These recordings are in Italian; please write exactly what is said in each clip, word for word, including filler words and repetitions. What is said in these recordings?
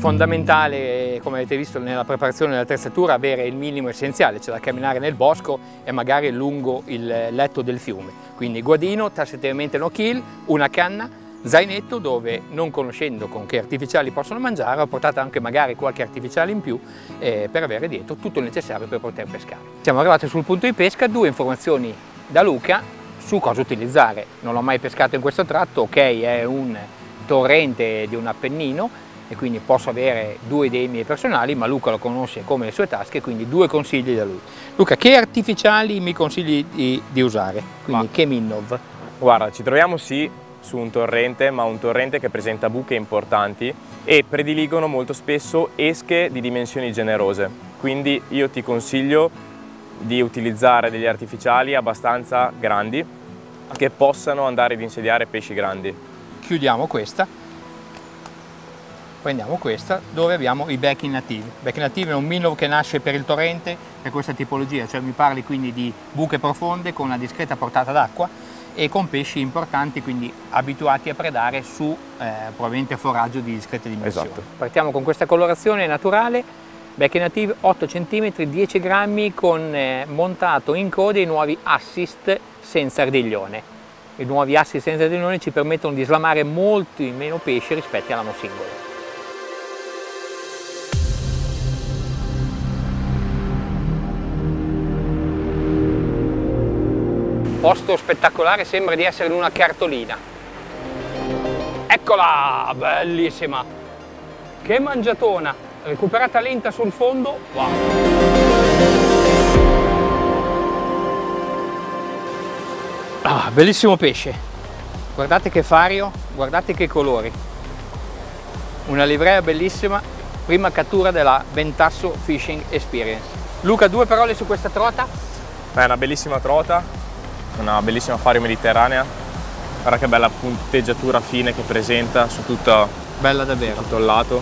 Fondamentale, come avete visto nella preparazione dell'attrezzatura, avere il minimo essenziale, cioè da camminare nel bosco e magari lungo il letto del fiume. Quindi guadino, tassativamente no kill, una canna, zainetto dove, non conoscendo con che artificiali possono mangiare, ho portato anche magari qualche artificiale in più eh, per avere dietro tutto il necessario per poter pescare. Siamo arrivati sul punto di pesca, due informazioni da Luca su cosa utilizzare. Non l'ho mai pescato in questo tratto, ok, è un torrente di un Appennino, e quindi posso avere due dei miei personali, ma Luca lo conosce come le sue tasche, quindi due consigli da lui. Luca, che artificiali mi consigli di, di usare? Quindi ma, che mi innova? Guarda, ci troviamo sì su un torrente, ma un torrente che presenta buche importanti e prediligono molto spesso esche di dimensioni generose, quindi io ti consiglio di utilizzare degli artificiali abbastanza grandi che possano andare ad insediare pesci grandi. Chiudiamo questa. Prendiamo questa dove abbiamo i Backing Native. Backing Native è un minnow che nasce per il torrente, per questa tipologia, cioè mi parli quindi di buche profonde con una discreta portata d'acqua e con pesci importanti, quindi abituati a predare su eh, probabilmente foraggio di discrete dimensioni. Esatto. Partiamo con questa colorazione naturale, Backing Native otto centimetri, dieci grammi, con eh, montato in coda i nuovi assist senza ardiglione. I nuovi assist senza ardiglione ci permettono di slamare molti meno pesci rispetto all'amo singolo. Posto spettacolare, sembra di essere in una cartolina. Eccola, bellissima, che mangiatona, recuperata lenta sul fondo, wow. Ah, bellissimo pesce, guardate che fario, guardate che colori, una livrea bellissima, prima cattura della Ventasso Fishing Experience. Luca, due parole su questa trota? È una bellissima trota, una bellissima fario mediterranea, guarda che bella punteggiatura fine che presenta su tutta, bella davvero, su tutto il lato,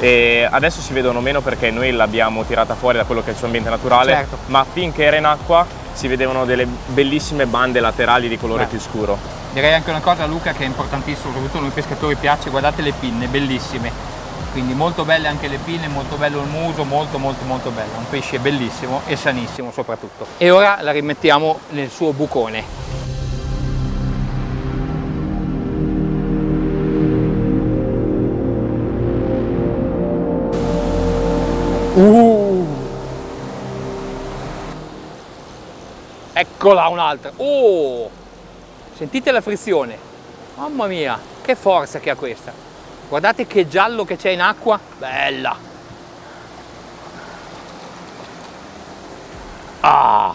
e adesso si vedono meno perché noi l'abbiamo tirata fuori da quello che è il suo ambiente naturale, certo. Ma finché era in acqua si vedevano delle bellissime bande laterali di colore, beh, più scuro. Direi anche una cosa, Luca, che è importantissimo, soprattutto noi pescatori piace, guardate le pinne, bellissime, quindi molto belle anche le pinne, molto bello il muso, molto molto molto bello, un pesce bellissimo e sanissimo soprattutto. E ora la rimettiamo nel suo bucone. Uh. Eccola un'altra, oh! Sentite la frizione, mamma mia, che forza che ha questa! Guardate che giallo che c'è in acqua, bella! Ah!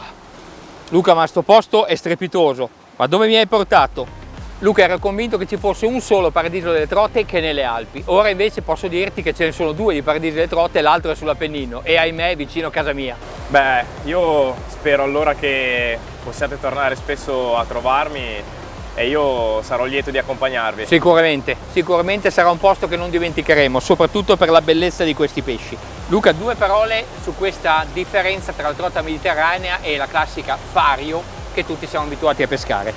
Luca, ma sto posto è strepitoso, ma dove mi hai portato? Luca era convinto che ci fosse un solo paradiso delle trote che nelle Alpi, ora invece posso dirti che ce ne sono due di paradisi delle trote e l'altro è sull'Appennino e ahimè vicino a casa mia. Beh, io spero allora che possiate tornare spesso a trovarmi e io sarò lieto di accompagnarvi. Sicuramente, sicuramente sarà un posto che non dimenticheremo, soprattutto per la bellezza di questi pesci. Luca, due parole su questa differenza tra la trota mediterranea e la classica fario che tutti siamo abituati a pescare.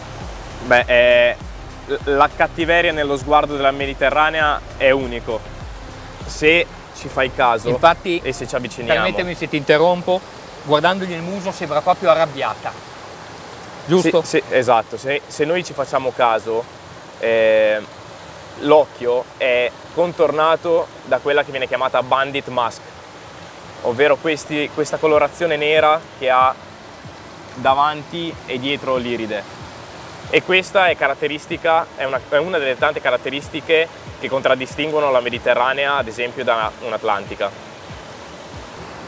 Beh, eh, la cattiveria nello sguardo della mediterranea è unico, se ci fai caso. Infatti, e se ci avviciniamo. Permettimi se ti interrompo, guardandogli il muso sembra proprio arrabbiata. Giusto? Sì, sì, esatto, se, se noi ci facciamo caso eh, l'occhio è contornato da quella che viene chiamata bandit mask, ovvero questi, questa colorazione nera che ha davanti e dietro l'iride, e questa è, caratteristica, è, una, è una delle tante caratteristiche che contraddistinguono la Mediterranea ad esempio da un'Atlantica.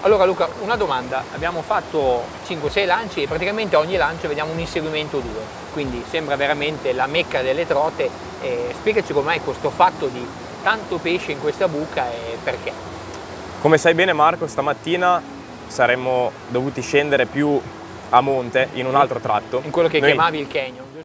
Allora Luca, una domanda, abbiamo fatto cinque sei lanci e praticamente ogni lancio vediamo un inseguimento o due, quindi sembra veramente la mecca delle trote. Eh, spiegaci com'è questo fatto di tanto pesce in questa buca e perché. Come sai bene Marco, stamattina saremmo dovuti scendere più a monte in un altro tratto. In quello che noi chiamavi il canyon.